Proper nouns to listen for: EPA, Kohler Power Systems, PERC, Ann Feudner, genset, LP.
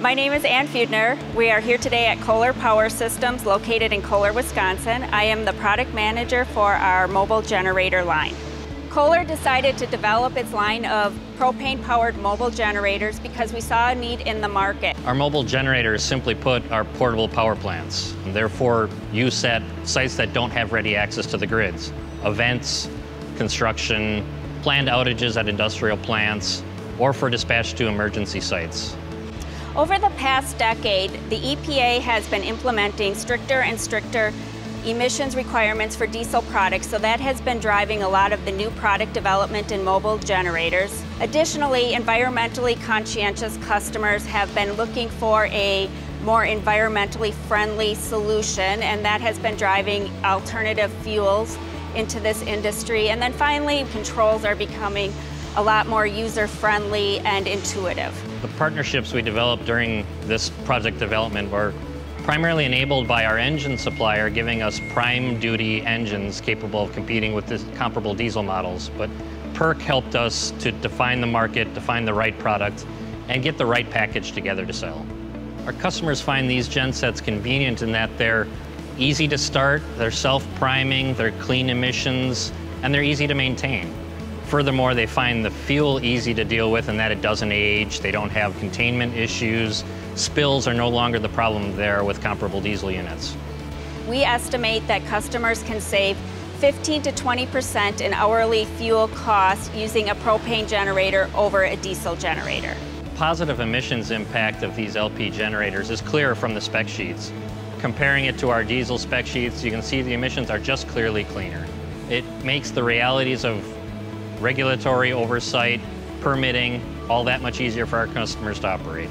My name is Ann Feudner. We are here today at Kohler Power Systems located in Kohler, Wisconsin. I am the product manager for our mobile generator line. Kohler decided to develop its line of propane-powered mobile generators because we saw a need in the market. Our mobile generators, simply put, are portable power plants, and therefore use at sites that don't have ready access to the grids. Events, construction, planned outages at industrial plants, or for dispatch to emergency sites. Over the past decade, the EPA has been implementing stricter and stricter emissions requirements for diesel products, so that has been driving a lot of the new product development in mobile generators. Additionally, environmentally conscientious customers have been looking for a more environmentally friendly solution, and that has been driving alternative fuels into this industry. And then finally, controls are becoming a lot more user-friendly and intuitive. The partnerships we developed during this project development were primarily enabled by our engine supplier giving us prime duty engines capable of competing with comparable diesel models. But PERC helped us to define the market, define the right product, and get the right package together to sell. Our customers find these gensets convenient in that they're easy to start, they're self-priming, they're clean emissions, and they're easy to maintain. Furthermore, they find the fuel easy to deal with in that it doesn't age, they don't have containment issues, spills are no longer the problem there with comparable diesel units. We estimate that customers can save 15 to 20% in hourly fuel costs using a propane generator over a diesel generator. The positive emissions impact of these LP generators is clear from the spec sheets. Comparing it to our diesel spec sheets, you can see the emissions are just clearly cleaner. It makes the realities of regulatory oversight, permitting, all that much easier for our customers to operate.